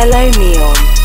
Hello Neon.